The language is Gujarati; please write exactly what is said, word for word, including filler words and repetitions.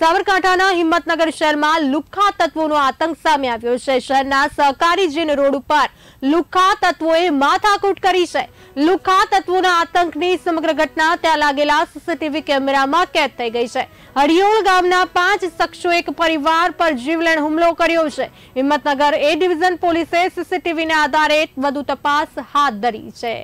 સાબરકાંઠાના હિંમતનગર શહેરમાં લુખ્ખા તત્વોનો આતંક સામે આવ્યો છે। શહેરના સહકારી જીન રોડ ઉપર લુખ્ખા તત્વોએ માથાકૂટ કરી છે। લુખ્ખા તત્વોના આતંકની સમગ્ર ઘટના ત્યાં લાગેલા સીસીટીવી કેમેરામાં કેદ થઈ ગઈ છે। હડિયોલ ગામના પાંચ શખ્સોએ એક પરિવાર પર જીવલેણ હુમલો કર્યો છે। હિંમતનગર એ ડિવિઝન પોલીસે સીસીટીવીના આધારે વધુ તપાસ હાથ ધરી છે।